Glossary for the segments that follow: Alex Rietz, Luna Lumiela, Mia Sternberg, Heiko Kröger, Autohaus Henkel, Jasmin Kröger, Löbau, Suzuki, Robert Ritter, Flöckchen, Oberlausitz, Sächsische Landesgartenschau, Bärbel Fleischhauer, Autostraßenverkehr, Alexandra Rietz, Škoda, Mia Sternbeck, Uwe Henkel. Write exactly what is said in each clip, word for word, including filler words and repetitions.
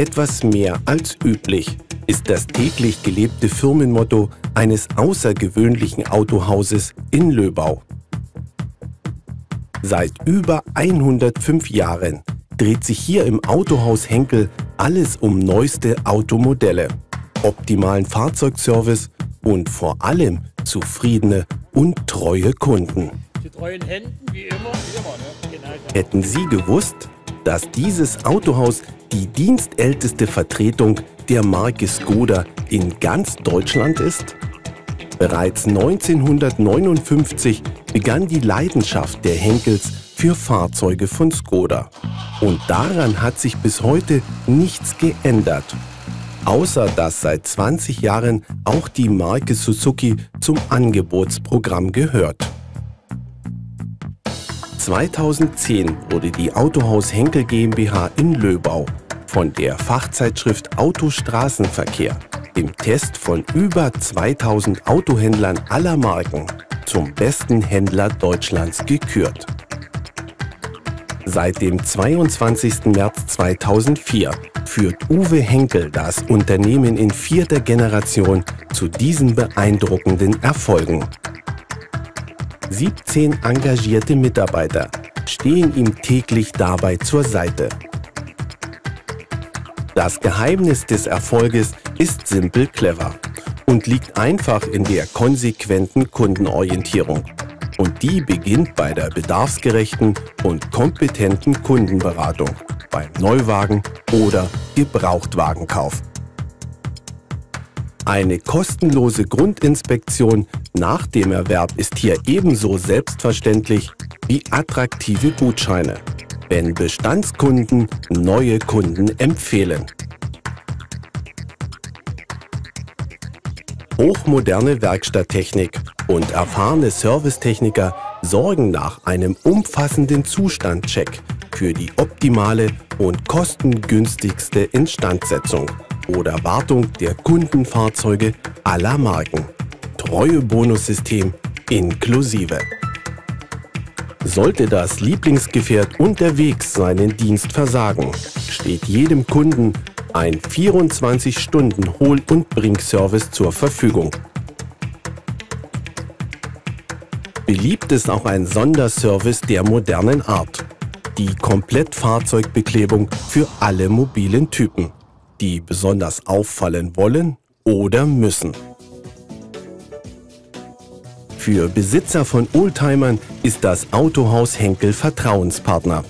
etwas mehr als üblich ist das täglich gelebte Firmenmotto eines außergewöhnlichen Autohauses in Löbau. Seit über hundertfünf Jahren dreht sich hier im Autohaus Henkel alles um neueste Automodelle, optimalen Fahrzeugservice und vor allem zufriedene und treue Kunden. Die treuen Händen, wie immer, wie immer, ne? Genau. Hätten Sie gewusst, dass dieses Autohaus die dienstälteste Vertretung der Marke Škoda in ganz Deutschland ist? Bereits neunzehnhundertneunundfünfzig begann die Leidenschaft der Henkels für Fahrzeuge von Škoda. Und daran hat sich bis heute nichts geändert. Außer dass seit zwanzig Jahren auch die Marke Suzuki zum Angebotsprogramm gehört. zweitausendzehn wurde die Autohaus Henkel GmbH in Löbau von der Fachzeitschrift Autostraßenverkehr im Test von über zweitausend Autohändlern aller Marken zum besten Händler Deutschlands gekürt. Seit dem zweiundzwanzigsten März zweitausendvier führt Uwe Henkel das Unternehmen in vierter Generation zu diesen beeindruckenden Erfolgen. siebzehn engagierte Mitarbeiter stehen ihm täglich dabei zur Seite. Das Geheimnis des Erfolges ist simpel clever und liegt einfach in der konsequenten Kundenorientierung. Und die beginnt bei der bedarfsgerechten und kompetenten Kundenberatung beim Neuwagen- oder Gebrauchtwagenkauf. Eine kostenlose Grundinspektion nach dem Erwerb ist hier ebenso selbstverständlich wie attraktive Gutscheine, wenn Bestandskunden neue Kunden empfehlen. Hochmoderne Werkstatttechnik und erfahrene Servicetechniker sorgen nach einem umfassenden Zustandscheck für die optimale und kostengünstigste Instandsetzung oder Wartung der Kundenfahrzeuge aller Marken. Treuebonussystem inklusive. Sollte das Lieblingsgefährt unterwegs seinen Dienst versagen, steht jedem Kunden ein vierundzwanzig Stunden Hol- und Bringservice zur Verfügung. Beliebt ist auch ein Sonderservice der modernen Art. Die Komplettfahrzeugbeklebung für alle mobilen Typen, die besonders auffallen wollen oder müssen. Für Besitzer von Oldtimern ist das Autohaus Henkel Vertrauenspartner,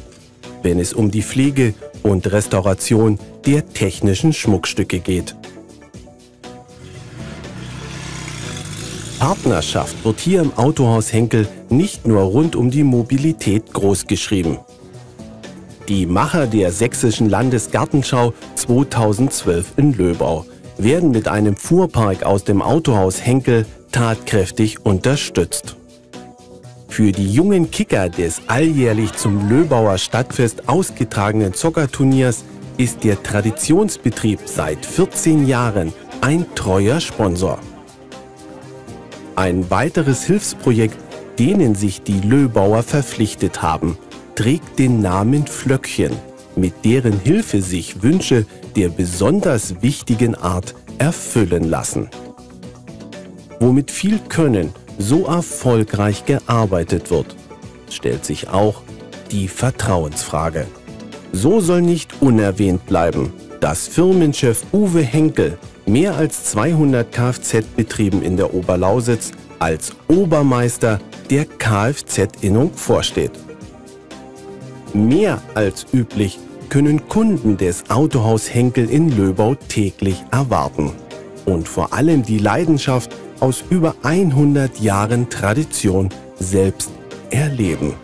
wenn es um die Pflege und Restauration der technischen Schmuckstücke geht. Partnerschaft wird hier im Autohaus Henkel nicht nur rund um die Mobilität großgeschrieben. Die Macher der Sächsischen Landesgartenschau zweitausendzwölf in Löbau werden mit einem Fuhrpark aus dem Autohaus Henkel tatkräftig unterstützt. Für die jungen Kicker des alljährlich zum Löbauer Stadtfest ausgetragenen Zockerturniers ist der Traditionsbetrieb seit vierzehn Jahren ein treuer Sponsor. Ein weiteres Hilfsprojekt, denen sich die Löbauer verpflichtet haben, trägt den Namen Flöckchen, mit deren Hilfe sich Wünsche der besonders wichtigen Art erfüllen lassen. Womit viel Können so erfolgreich gearbeitet wird, stellt sich auch die Vertrauensfrage. So soll nicht unerwähnt bleiben, dass Firmenchef Uwe Henkel mehr als zweihundert Kfz-Betrieben in der Oberlausitz als Obermeister der Kfz-Innung vorsteht. Mehr als üblich können Kunden des Autohaus Henkel in Löbau täglich erwarten. Und vor allem die Leidenschaft aus über hundert Jahren Tradition selbst erleben.